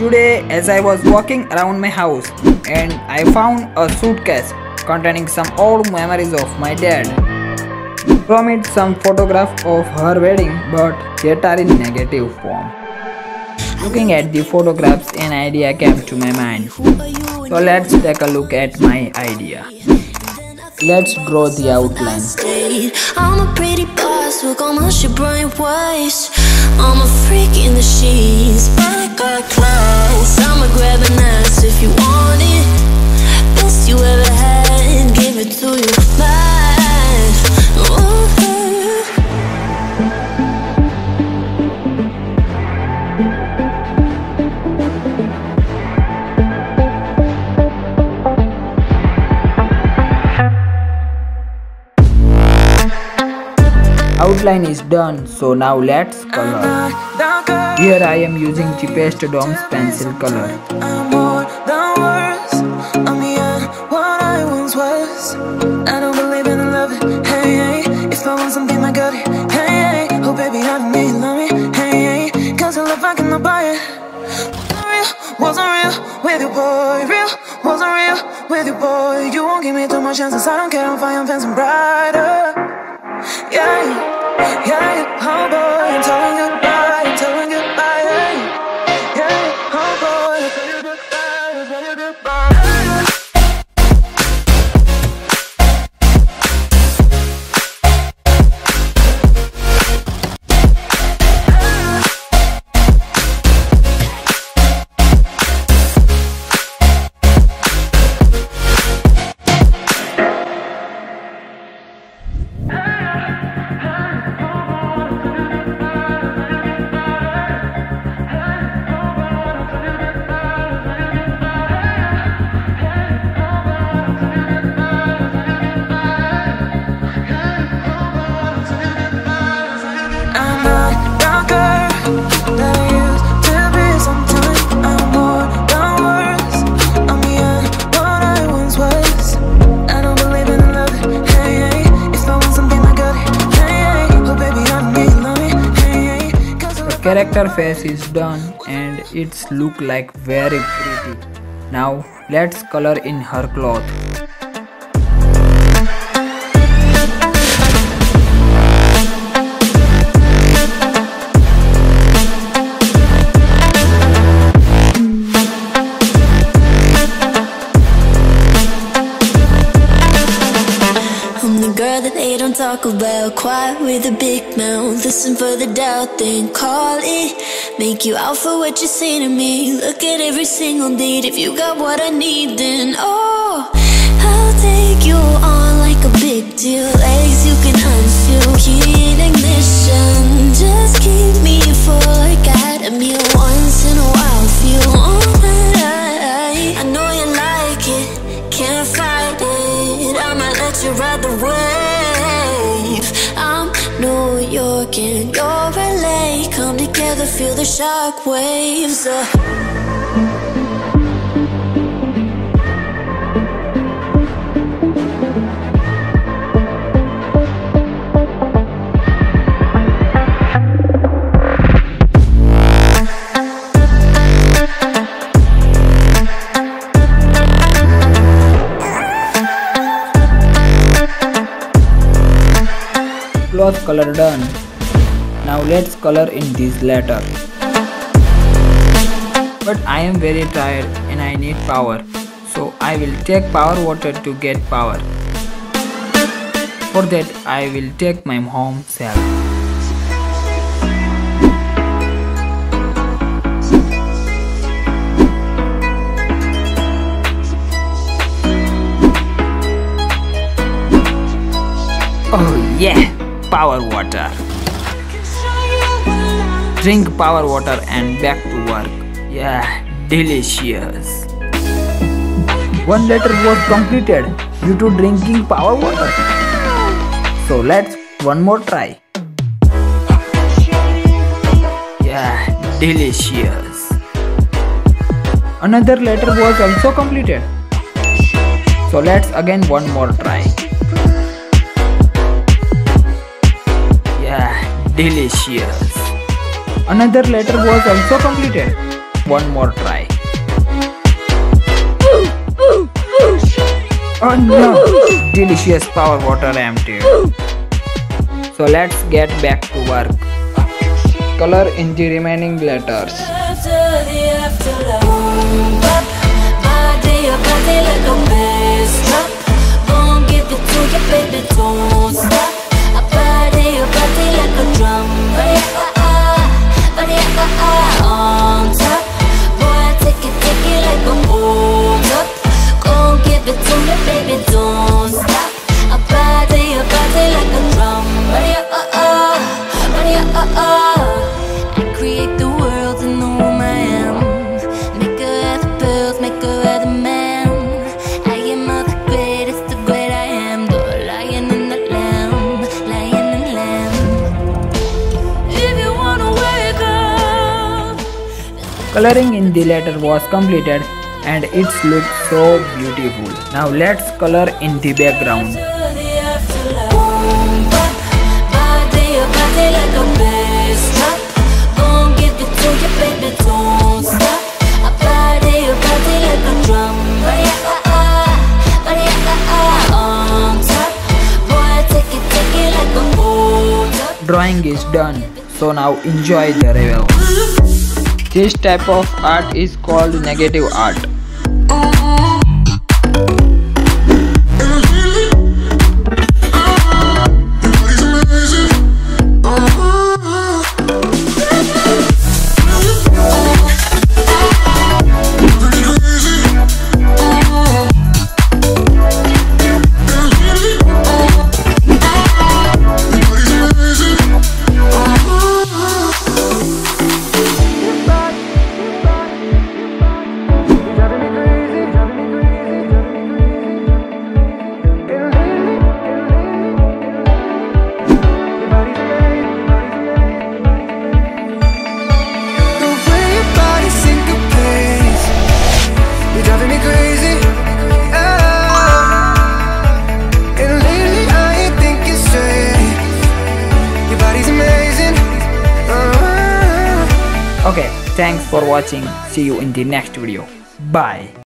Today, as I was walking around my house and I found a suitcase containing some old memories of my dad. From it some photograph of her wedding, but yet are in negative form. Looking at the photographs, an idea came to my mind. So let's take a look at my idea. Let's draw the outline. I'm a pretty boss, look on my shit bright waist. I'm a freak in the sheets, but I got clothes. I'ma grab an ass if you want it. Best you ever had, give it to you live. Outline is done, so now let's color. Here I am using the Paste Doms pencil color. You won't give me too much chances. I don't care if I am fancy brighter. Yeah, oh boy, I'm telling you goodbye, yeah, oh boy, I'm telling you goodbye, Character face is done and it's look like very pretty. Now let's color in her cloth. Talk about quiet with a big mouth. Listen for the doubt, then call it. Make you out for what you say to me. Look at every single date. If you got what I need, then oh, I'll take you on like a big deal. Legs you can unfeel, key in ignition. Just keep me full like I had a meal once in a while. Feel on my life. I know you like it, can't fight it. I'ma let you ride the wave. New York and your LA come together, feel the shock waves. Cloth color done. Now let's color in this letter. But I am very tired and I need power, so I will take power water to get power. For that I will take my mom's help. Oh yeah! Power water. Drink power water and back to work. Yeah, delicious. One letter was completed due to drinking power water. So let's one more try. Yeah, delicious. Another letter was also completed. So let's again one more try. Delicious. Another letter was also completed. one more try. Oh no! Delicious power water emptied. So let's get back to work. Color in the remaining letters. Coloring in the letter was completed and it looked so beautiful. Now let's color in the background. Drawing is done, so now enjoy the reveal. This type of art is called negative art. Okay, thanks for watching. See you in the next video. Bye.